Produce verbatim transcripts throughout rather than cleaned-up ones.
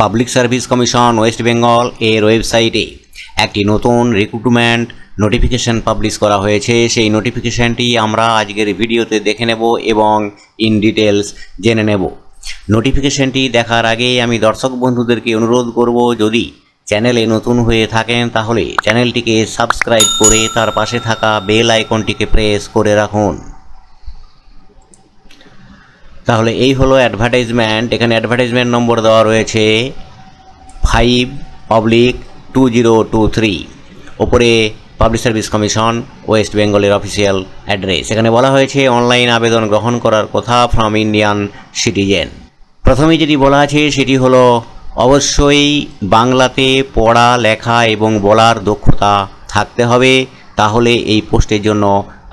Public service commission West Bengal এর ওয়েবসাইটে একটি নতুন রিক্রুটমেন্ট নোটিফিকেশন পাবলিশ করা হয়েছে। সেই নোটিফিকেশনটি আমরা আজকের ভিডিওতে দেখে নেব এবং ইন ডিটেলস জেনে নেব। নোটিফিকেশনটি দেখার আগে আমি দর্শক বন্ধুদেরকে অনুরোধ করব, যদি চ্যানেলে নতুন হয়ে থাকেন তাহলে চ্যানেলটিকে সাবস্ক্রাইব করে তার পাশে থাকা বেল আইকনটিকে প্রেস করে রাখুন। তাহলে এই হলো অ্যাডভার্টাইজমেন্ট। এখানে অ্যাডভার্টাইজমেন্ট নম্বর দেওয়া রয়েছে five oblique two zero two three. ওপরে পাবলিক সার্ভিস কমিশন ওয়েস্ট বেঙ্গলের অফিসিয়াল অ্যাড্রেস। এখানে বলা হয়েছে অনলাইন আবেদন গ্রহণ করার কথা ফ্রম ইন্ডিয়ান সিটিজেন। প্রথমে যেটি বলা আছে সেটি হলো অবশ্যই বাংলাতে পড়া লেখা এবং বলার দক্ষতা থাকতে হবে, তাহলে এই পোস্টের জন্য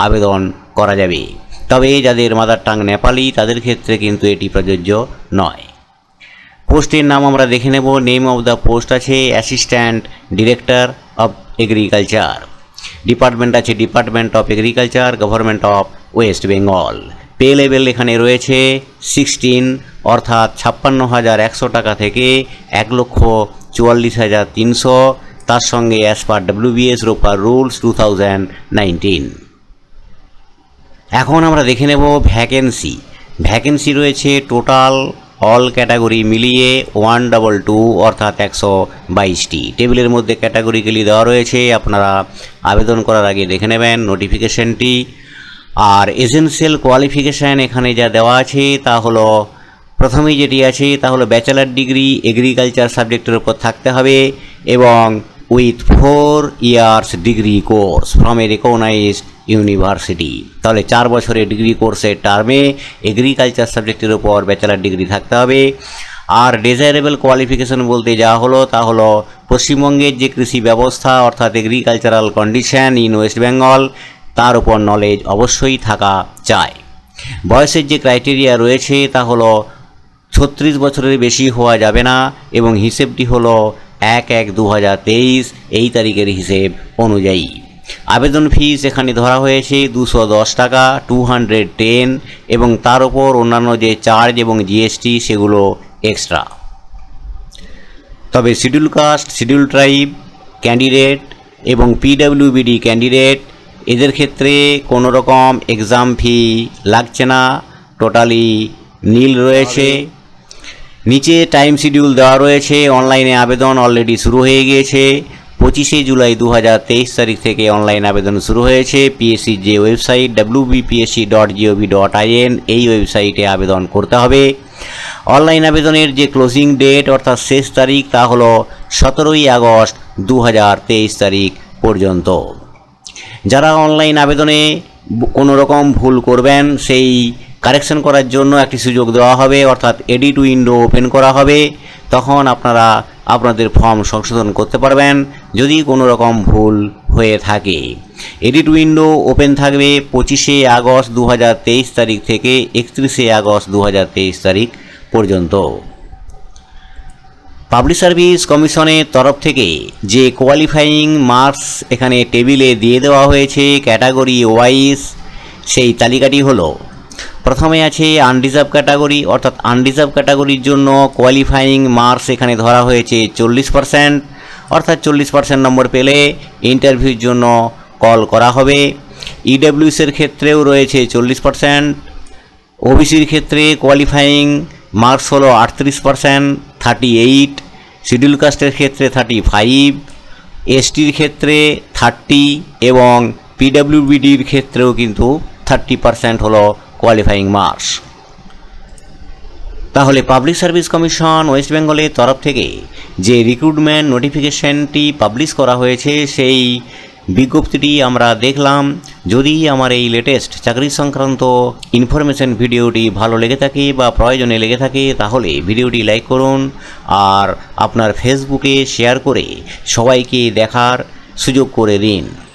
আবেদন করা যাবে। তবে যাদের মাদার টাং নেপালি তাদের ক্ষেত্রে কিন্তু এটি প্রযোজ্য নয়। পোস্টের নাম আমরা দেখে নেব। নেম অব দ্য পোস্ট আছে assistant director of agriculture. Department আছে department of agriculture, government of West Bengal. Pay level এখানে রয়েছে সিক্সটিন অর্থাৎ ছাপ্পান্ন হাজার একশো টাকা থেকে এক লক্ষ চুয়াল্লিশ হাজার তিনশো, তার সঙ্গে as per WBS ROPA rules two thousand nineteen. এখন আমরা দেখে নেব ভ্যাকেন্সি। ভ্যাকেন্সি রয়েছে টোটাল অল ক্যাটাগরি মিলিয়ে ওয়ান ডাবল টু অর্থাৎ একশো বাইশটি। টেবিলের মধ্যে ক্যাটাগরিগুলি দেওয়া রয়েছে, আপনারা আবেদন করার আগে দেখে নেবেন নোটিফিকেশানটি। আর এসেনশিয়াল কোয়ালিফিকেশান এখানে যা দেওয়া আছে তা হলো, প্রথমেই যেটি আছে তা হলো ব্যাচেলার ডিগ্রি এগ্রিকালচার সাবজেক্টের উপর থাকতে হবে এবং with four years degree course from a recognised university. তাহলে চার বছরের ডিগ্রি কোর্সের টার্মে এগ্রিকালচার সাবজেক্টের উপর ব্যাচেলার ডিগ্রি থাকতে হবে। আর ডিজায়ারেবল কোয়ালিফিকেশন বলতে যা হলো তা হলো পশ্চিমবঙ্গের যে কৃষি ব্যবস্থা অর্থাৎ agricultural condition in West Bengal, তার উপর নলেজ অবশ্যই থাকা চাই। বয়সের যে ক্রাইটেরিয়া রয়েছে তা হলো ছত্রিশ বছরের বেশি হওয়া যাবে না এবং হিসেবটি হলো এক এক দু হাজার তেইশ এই তারিখের হিসেব অনুযায়ী। আবেদন ফিস এখানে ধরা হয়েছে দুশো দশ টাকা টু হান্ড্রেড টেন এবং তার ওপর অন্যান্য যে চার্জ এবং জিএসটি সেগুলো এক্সট্রা। তবে schedule caste schedule tribe candidate এবং পিডব্লিউবিডি ক্যান্ডিডেট এদের ক্ষেত্রে কোনো রকম এক্সাম ফি লাগছে না, টোটালি নীল রয়েছে। নিচে টাইম শিডিউল দেওয়া রয়েছে। অনলাইনে আবেদন অলরেডি শুরু হয়ে গিয়েছে। পঁচিশে জুলাই দু হাজার তেইশ তারিখ থেকে অনলাইন আবেদন শুরু হয়েছে। পিএসসির যে website WBPSC dot gov dot in, এই ওয়েবসাইটে আবেদন করতে হবে। অনলাইন আবেদনের যে ক্লোজিং ডেট অর্থাৎ শেষ তারিখ তা হলো সতেরোই আগস্ট দু হাজার তেইশ তারিখ পর্যন্ত। যারা অনলাইন আবেদনে কোনো রকম ভুল করবেন সেই কারেকশন করার জন্য একটি সুযোগ দেওয়া হবে অর্থাৎ এডিট উইন্ডো ওপেন করা হবে, তখন আপনারা আপনাদের ফর্ম সংশোধন করতে পারবেন যদি কোনো রকম ভুল হয়ে থাকে। এডিট উইন্ডো ওপেন থাকবে পঁচিশে আগস্ট দু হাজার তেইশ তারিখ থেকে একত্রিশে আগস্ট দু হাজার তেইশ তারিখ পর্যন্ত। পাবলিক সার্ভিস কমিশনের তরফ থেকে যে কোয়ালিফাইং মার্কস এখানে টেবিলে দিয়ে দেওয়া হয়েছে ক্যাটাগরি ওয়াইজ, সেই তালিকাটি হলো, প্রথমে আছে আনরিজার্ভ ক্যাটাগরি অর্থাৎ আনরিজার্ভ ক্যাটাগরির জন্য কোয়ালিফাইং মার্কস এখানে ধরা হয়েছে চল্লিশ পার্সেন্ট অর্থাৎ চল্লিশ পার্সেন্ট নম্বর পেলে ইন্টারভিউর জন্য কল করা হবে। ইডব্লিউসির ক্ষেত্রেও রয়েছে চল্লিশ পার্সেন্ট। ওবিসির ক্ষেত্রে কোয়ালিফাইং মার্কস হলো আটত্রিশ পার্সেন্ট থার্টি এইট। শিডিউল কাস্টের ক্ষেত্রে থার্টি ফাইভ, এসটির ক্ষেত্রে থার্টি এবং পিডব্লিউবিডির ক্ষেত্রেও কিন্তু থার্টি পার্সেন্ট হলো কোয়ালিফাইং মার্কস। তাহলে পাবলিক সার্ভিস কমিশন ওয়েস্ট বেঙ্গলের তরফ থেকে যে রিক্রুটমেন্ট নোটিফিকেশনটি পাবলিশ করা হয়েছে সেই বিজ্ঞপ্তিটি আমরা দেখলাম। যদি আমার এই লেটেস্ট চাকরি সংক্রান্ত ইনফরমেশন ভিডিওটি ভালো লেগে থাকে বা প্রয়োজনে লেগে থাকে তাহলে ভিডিওটি লাইক করুন আর আপনার ফেসবুকে শেয়ার করে সবাইকে দেখার সুযোগ করে দিন।